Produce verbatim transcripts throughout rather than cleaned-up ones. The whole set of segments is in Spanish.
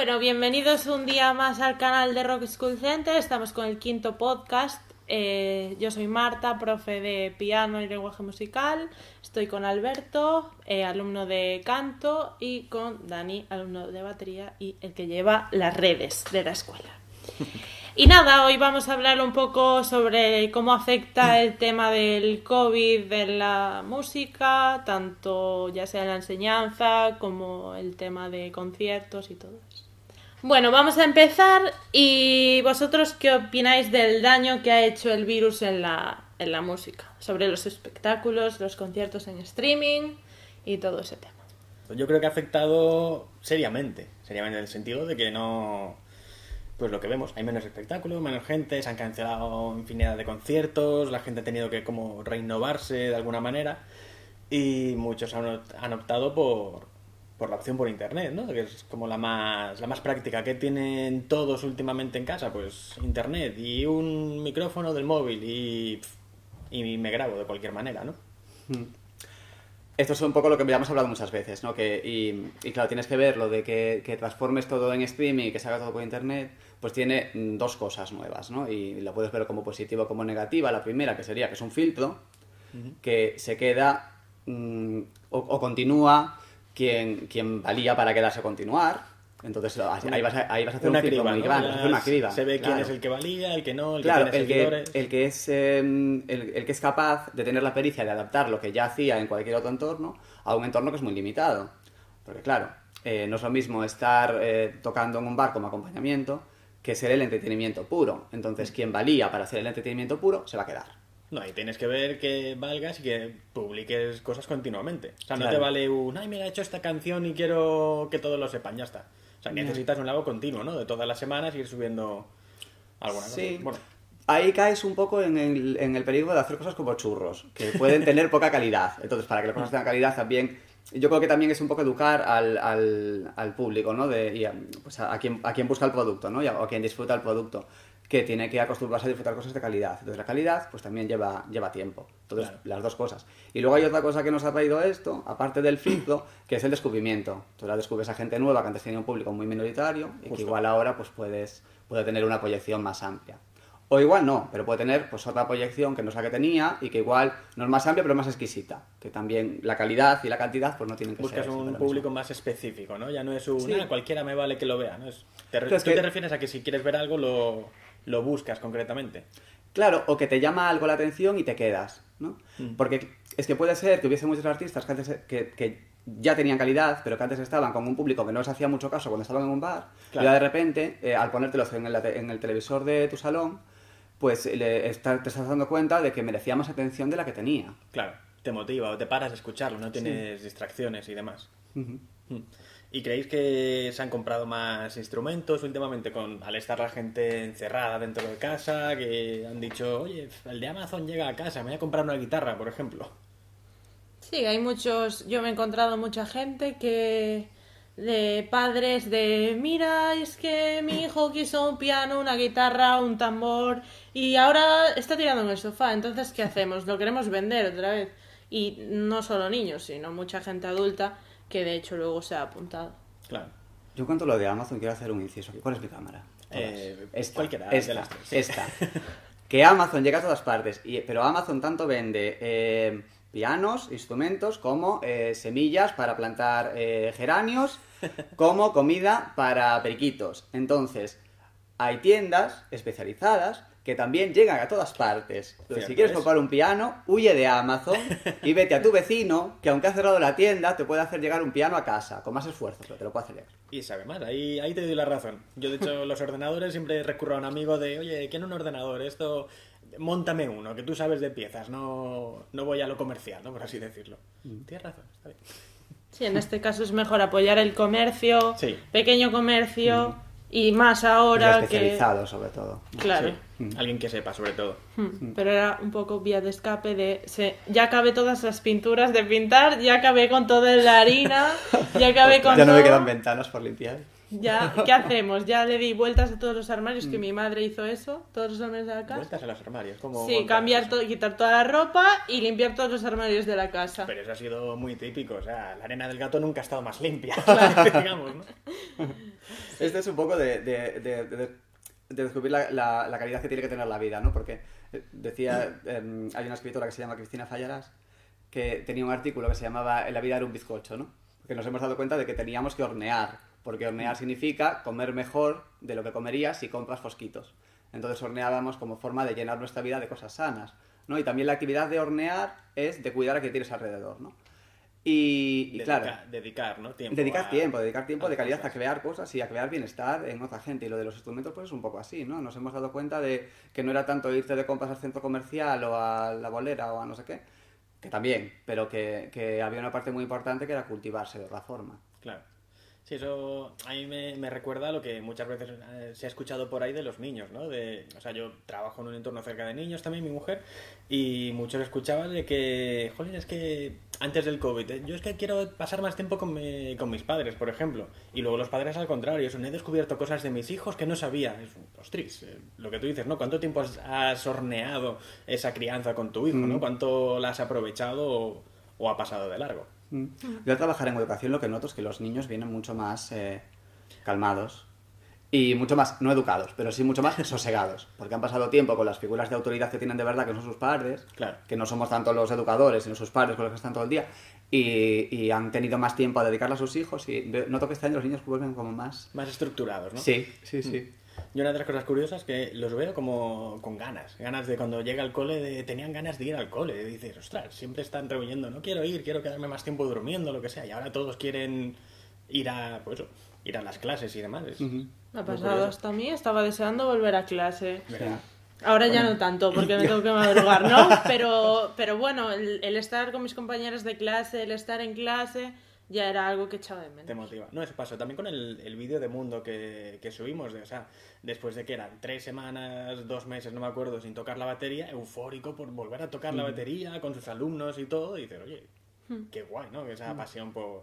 Bueno, bienvenidos un día más al canal de Rock School Center. Estamos con el quinto podcast. Eh, yo soy Marta, profe de piano y lenguaje musical. Estoy con Alberto, eh, alumno de canto, y con Dani, alumno de batería y el que lleva las redes de la escuela. Y nada, hoy vamos a hablar un poco sobre cómo afecta el tema del COVID en la música, tanto ya sea en la enseñanza como el tema de conciertos y todo eso. Bueno, vamos a empezar. ¿Y vosotros qué opináis del daño que ha hecho el virus en la, en la música? Sobre los espectáculos, los conciertos en streaming y todo ese tema. Yo creo que ha afectado seriamente, seriamente en el sentido de que no... Pues lo que vemos, hay menos espectáculos, menos gente, se han cancelado infinidad de conciertos, la gente ha tenido que como reinnovarse de alguna manera y muchos han optado por, por la opción por internet, ¿no? Que es como la más, la más práctica. ¿Qué tienen todos últimamente en casa? Pues internet y un micrófono del móvil y, y me grabo de cualquier manera, ¿no? Mm. Esto es un poco lo que ya hemos hablado muchas veces, ¿no? Que, y, y claro, tienes que ver lo de que, que transformes todo en streaming y que se haga todo por internet, pues tiene dos cosas nuevas, ¿no? Y la puedes ver como positiva o como negativa. La primera, que sería que es un filtro, uh-huh, que se queda mmm, o, o continúa quien, quien valía para quedarse a continuar. Entonces ahí vas a, ahí vas a hacer una un filtro criba, muy grande, ¿no? Vas a hacer una criba. Se ve claro quién es el que valía, el que no, el claro, que tiene el seguidores. Que, el, que es, eh, el, el que es capaz de tener la pericia de adaptar lo que ya hacía en cualquier otro entorno a un entorno que es muy limitado. Porque claro, eh, no es lo mismo estar eh, tocando en un bar como acompañamiento que ser el entretenimiento puro. Entonces quien valía para ser el entretenimiento puro se va a quedar. No, y tienes que ver que valgas y que publiques cosas continuamente. O sea, no claro. te vale un, ay, mira, he hecho esta canción y quiero que todos lo sepan, ya está. O sea, necesitas un labo continuo, ¿no? De todas las semanas ir subiendo alguna cosa. Sí. Bueno. Ahí caes un poco en el, en el peligro de hacer cosas como churros, que pueden tener poca calidad. Entonces, para que las cosas tengan calidad también... Yo creo que también es un poco educar al, al, al público, ¿no? De, y a, pues a, a, quien, a quien busca el producto, ¿no? Y a, a quien disfruta el producto, que tiene que acostumbrarse a disfrutar cosas de calidad. Entonces, la calidad, pues también lleva, lleva tiempo. Entonces, claro, las dos cosas. Y luego hay otra cosa que nos ha traído esto, aparte del filtro, que es el descubrimiento. Entonces, la descubres a gente nueva que antes tenía un público muy minoritario Justo. y que igual ahora pues puedes, puede tener una proyección más amplia. O igual no, pero puede tener pues otra proyección que no es la que tenía y que igual no es más amplia, pero es más exquisita. Que también la calidad y la cantidad pues no tienen que Buscas ser... Buscas un público mismo. más específico, ¿no? Ya no es un... Sí. Ah, cualquiera me vale que lo vea, ¿no? Es, te, Entonces, tú que... te refieres a que si quieres ver algo lo... lo buscas concretamente. Claro, o que te llama algo la atención y te quedas, ¿no? Mm. Porque es que puede ser que hubiese muchos artistas que, antes, que, que ya tenían calidad, pero que antes estaban con un público que no les hacía mucho caso cuando estaban en un bar, claro. y ahora de repente, eh, al ponértelos en el, en el televisor de tu salón, pues le está, te estás dando cuenta de que merecía más atención de la que tenía. Claro, te motiva o te paras a escucharlo, no tienes sí. distracciones y demás. Uh-huh. Mm. ¿Y creéis que se han comprado más instrumentos últimamente con, al estar la gente encerrada dentro de casa, que han dicho, oye, el de Amazon llega a casa, me voy a comprar una guitarra, por ejemplo? Sí, hay muchos, yo me he encontrado mucha gente que, de padres de, mira, es que mi hijo quiso un piano, una guitarra, un tambor, y ahora está tirado en el sofá, entonces, ¿qué hacemos? Lo queremos vender otra vez. Y no solo niños, sino mucha gente adulta, que de hecho luego se ha apuntado. Claro. Yo cuento lo de Amazon, quiero hacer un inciso. ¿Cuál es mi cámara? Eh, esta, cualquiera. Esta, de las tres, sí. esta. Que Amazon llega a todas partes, y, pero Amazon tanto vende eh, pianos, instrumentos, como eh, semillas para plantar eh, geranios, como comida para periquitos. Entonces, hay tiendas especializadas que también llegan a todas partes. Entonces, si quieres comprar un piano, huye de Amazon y vete a tu vecino, que aunque ha cerrado la tienda, te puede hacer llegar un piano a casa, con más esfuerzo, pero te lo puede hacer llegar. Y sabe más, ahí, ahí te doy la razón. Yo, de hecho, los ordenadores siempre recurro a un amigo de, oye, ¿quién un ordenador? Esto, móntame uno, que tú sabes de piezas, no, no voy a lo comercial, ¿no? Por así decirlo. Mm. Tienes razón, está bien. Sí, en este caso es mejor apoyar el comercio, sí. pequeño comercio... Mm. Y más ahora especializado, que... especializado, sobre todo. Claro. Sí. Alguien que sepa, sobre todo. Pero era un poco vía de escape de... Se... Ya acabé todas las pinturas de pintar, ya acabé con toda la harina, ya acabé con... Ya no todo... me quedan ventanas por limpiar. Ya, ¿qué hacemos? Ya le di vueltas a todos los armarios, mm. que mi madre hizo eso, todos los armarios de la casa. Vueltas a los armarios, como... Sí, cambiar todo, quitar toda la ropa y limpiar todos los armarios de la casa. Pero eso ha sido muy típico, o sea, la arena del gato nunca ha estado más limpia, claro. digamos, ¿no? Sí. Este es un poco de, de, de, de, de descubrir la, la, la calidad que tiene que tener la vida, ¿no? Porque decía, eh, hay una escritora que se llama Cristina Fallarás, que tenía un artículo que se llamaba "La vida era un bizcocho", ¿no? Porque nos hemos dado cuenta de que teníamos que hornear. Porque hornear significa comer mejor de lo que comerías si compras fosquitos. Entonces horneábamos como forma de llenar nuestra vida de cosas sanas, ¿no? Y también la actividad de hornear es de cuidar a quien tienes alrededor, ¿no? Y, y dedicar, claro... Dedicar, ¿no? Tiempo dedicar a, tiempo, dedicar tiempo de calidad cosas. A crear cosas y a crear bienestar en otra gente. Y lo de los instrumentos pues es un poco así, ¿no? Nos hemos dado cuenta de que no era tanto irte de compras al centro comercial o a la bolera o a no sé qué, que también, pero que, que había una parte muy importante que era cultivarse de otra forma. Claro. Sí, eso a mí me, me recuerda a lo que muchas veces se ha escuchado por ahí de los niños, ¿no? De, o sea, yo trabajo en un entorno cerca de niños también, mi mujer, y muchos escuchaban de que, jolín, es que antes del COVID, ¿eh? yo es que quiero pasar más tiempo con, mi, con mis padres, por ejemplo, y luego los padres al contrario, eso, he descubierto cosas de mis hijos que no sabía. Es, ostras, eh, lo que tú dices, ¿no? ¿Cuánto tiempo has, has horneado esa crianza con tu hijo, mm. ¿no? ¿Cuánto la has aprovechado o, o ha pasado de largo? Yo al trabajar en educación lo que noto es que los niños vienen mucho más eh, calmados y mucho más, no educados, pero sí mucho más sosegados, porque han pasado tiempo con las figuras de autoridad que tienen de verdad, que son sus padres, claro. que no somos tanto los educadores, sino sus padres con los que están todo el día, y, y han tenido más tiempo a dedicarle a sus hijos, y noto que este año los niños vuelven como más... Más estructurados, ¿no? Sí, sí, sí. Y una de las cosas curiosas es que los veo como con ganas, ganas de cuando llega al cole, de, tenían ganas de ir al cole, y dices, ostras, siempre están reuniendo, no quiero ir, quiero quedarme más tiempo durmiendo, lo que sea, y ahora todos quieren ir a, pues, ir a las clases y demás. Es uh-huh. Me ha pasado hasta a mí, estaba deseando volver a clase. ¿Verdad? Ahora bueno. ya no tanto, porque me tengo que madrugar, ¿no? Pero, pero bueno, el, el estar con mis compañeras de clase, el estar en clase... Ya era algo que echaba de menos. Te motiva. No, eso pasó también con el, el vídeo de Mundo que, que subimos. De, o sea, después de que eran tres semanas, dos meses, no me acuerdo, sin tocar la batería, eufórico por volver a tocar mm. la batería con sus alumnos y todo. Y dices, oye, mm. qué guay, ¿no? Esa mm. pasión por,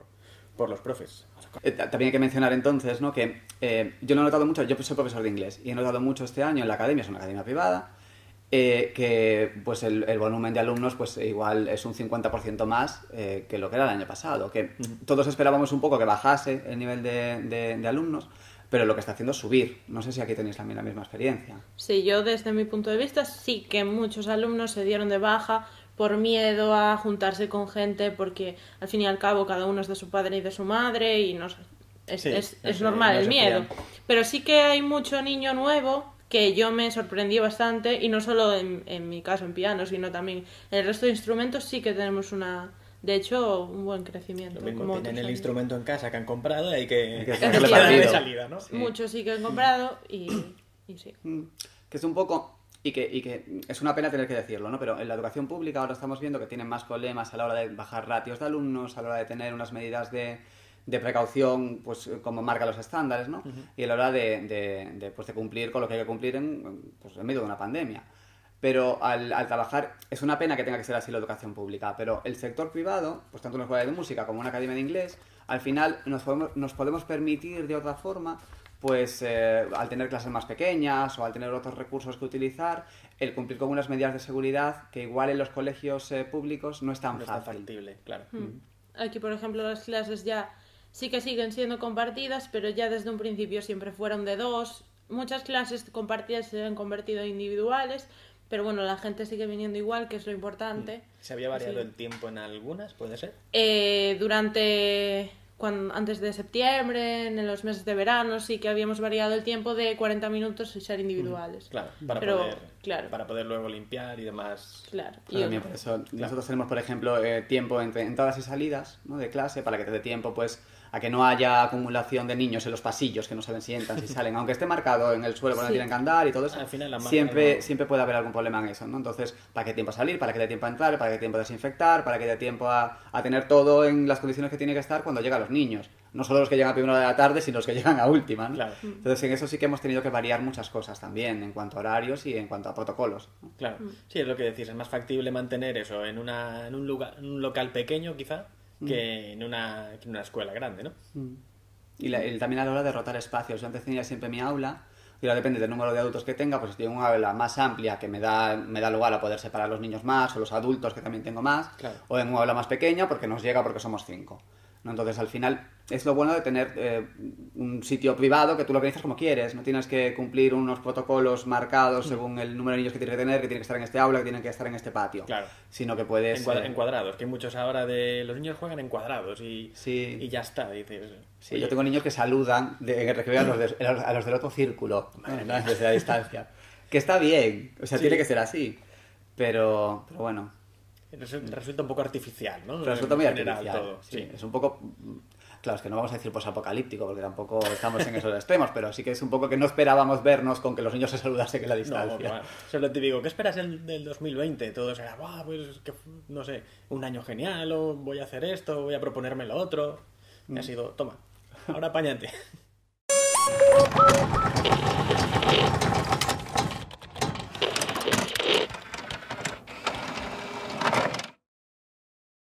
por los profes. Eh, también hay que mencionar entonces, ¿no? Que eh, yo lo he notado mucho, yo soy profesor de inglés, y he notado mucho este año en la academia, es una academia privada, Eh, que pues el, el volumen de alumnos pues igual es un cincuenta por ciento más eh, que lo que era el año pasado, que todos esperábamos un poco que bajase el nivel de, de, de alumnos, pero lo que está haciendo es subir. No sé si aquí tenéis también la misma experiencia. Sí, yo desde mi punto de vista sí que muchos alumnos se dieron de baja por miedo a juntarse con gente, porque al fin y al cabo cada uno es de su padre y de su madre y no, es, sí, es, es normal no el miedo. Pero sí que hay mucho niño nuevo que yo me sorprendí bastante, y no solo en, en mi caso en piano, sino también en el resto de instrumentos sí que tenemos una... De hecho, un buen crecimiento. Lo mismo, como tienen el años. Instrumento en casa que han comprado y que, que, que le pagan de salida, ¿no? Sí. Muchos sí que han comprado y, y sí. Que es un poco... Y que, y que es una pena tener que decirlo, ¿no? Pero en la educación pública ahora estamos viendo que tienen más problemas a la hora de bajar ratios de alumnos, a la hora de tener unas medidas de... de precaución, pues como marca los estándares, ¿no? Uh-huh. Y a la hora de, de, de, pues, de cumplir con lo que hay que cumplir en, pues, en medio de una pandemia. Pero al, al trabajar, es una pena que tenga que ser así la educación pública, pero el sector privado, pues tanto una escuela de música como una academia de inglés, al final nos podemos, nos podemos permitir de otra forma, pues eh, al tener clases más pequeñas o al tener otros recursos que utilizar, el cumplir con unas medidas de seguridad que igual en los colegios eh, públicos no es tan no fácil. Está factible, claro. Uh-huh. Aquí, por ejemplo, las clases ya... Sí que siguen siendo compartidas, pero ya desde un principio siempre fueron de dos. Muchas clases compartidas se han convertido en individuales, pero bueno, la gente sigue viniendo igual, que es lo importante. ¿Se había variado sí. el tiempo en algunas, puede ser? Eh, durante, cuando, antes de septiembre, en los meses de verano, sí que habíamos variado el tiempo de cuarenta minutos y ser individuales. Claro, para, pero, poder, claro. para poder luego limpiar y demás. Claro. Y mí, por eso, claro. Nosotros tenemos, por ejemplo, eh, tiempo entre entradas y salidas, ¿no? De clase, para que te dé tiempo, pues... a que no haya acumulación de niños en los pasillos que no saben si entran, si salen, aunque esté marcado en el suelo cuando sí. tienen que andar y todo eso, al final la siempre, no... siempre puede haber algún problema en eso, ¿no? Entonces, ¿para qué tiempo a salir? ¿Para qué dé tiempo a entrar? ¿Para qué tiempo a desinfectar? ¿Para qué dé tiempo a, a tener todo en las condiciones que tiene que estar cuando llegan los niños? No solo los que llegan a primera de la tarde, sino los que llegan a última, ¿no? Claro. Entonces, en eso sí que hemos tenido que variar muchas cosas también, en cuanto a horarios y en cuanto a protocolos, ¿no? Claro, sí, es lo que decís, es más factible mantener eso en, una, en un, lugar, un local pequeño, quizá, que en una, en una escuela grande, ¿no? y, la, y también a la hora de rotar espacios. Yo antes tenía siempre mi aula y ahora depende del número de adultos que tenga, pues si tengo una aula más amplia que me da, me da lugar a poder separar a los niños más o los adultos que también tengo más, claro. O en una aula más pequeña porque nos llega porque somos cinco. ¿No? Entonces al final es lo bueno de tener eh, un sitio privado que tú lo organizas como quieres, no tienes que cumplir unos protocolos marcados según el número de niños que tienes que tener, que tienen que estar en este aula, que tienen que estar en este patio, claro. Sino que puedes... En, cuadra, eh... en cuadrados, que hay muchos ahora de... Los niños juegan en cuadrados y, sí. Y ya está, dices... Sí, oye. Yo tengo niños que saludan de, de, a, los de, a los del otro círculo, ¿no? Desde la distancia, que está bien, o sea, sí. Tiene que ser así, pero, pero bueno... Resulta un poco artificial, ¿no? Resulta muy artificial, todo. Sí. Sí. Es un poco... Claro, es que no vamos a decir posapocalíptico, porque tampoco estamos en esos extremos, pero sí que es un poco que no esperábamos vernos con que los niños se saludasen en la distancia. No, no, no. Eso es lo típico. ¿Qué esperas del, del dos mil veinte? Todos eran, wow, pues, que, no sé, un año genial, o voy a hacer esto, voy a proponerme lo otro. Y mm. ha sido, toma, ahora apáñate.